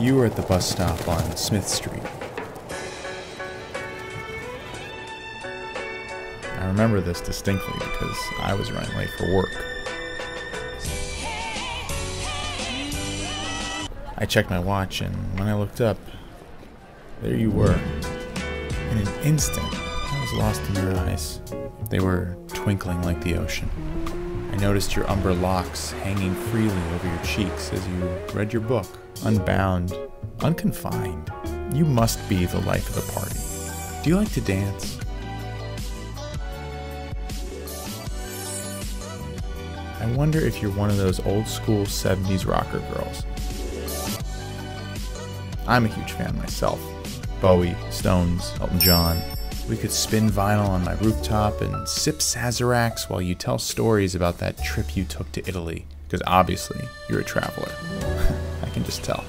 you were at the bus stop on Smith Street. I remember this distinctly because I was running late for work. I checked my watch, and when I looked up, there you were. In an instant, I was lost in your eyes. They were twinkling like the ocean. I noticed your umber locks hanging freely over your cheeks as you read your book, unbound, unconfined. You must be the life of the party. Do you like to dance? I wonder if you're one of those old school 70s rocker girls. I'm a huge fan myself. Bowie, Stones, Elton John. We could spin vinyl on my rooftop and sip Sazeracs while you tell stories about that trip you took to Italy, because obviously you're a traveler. I can just tell.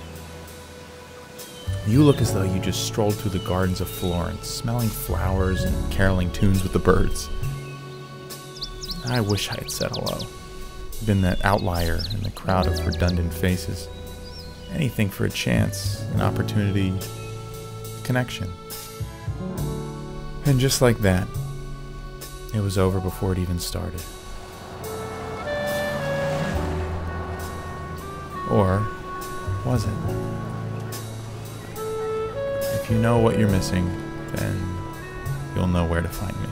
You look as though you just strolled through the gardens of Florence, smelling flowers and caroling tunes with the birds. I wish I had said hello. Been that outlier in the crowd of redundant faces. Anything for a chance, an opportunity, a connection. And just like that, it was over before it even started. Or was it? If you know what you're missing, then you'll know where to find me.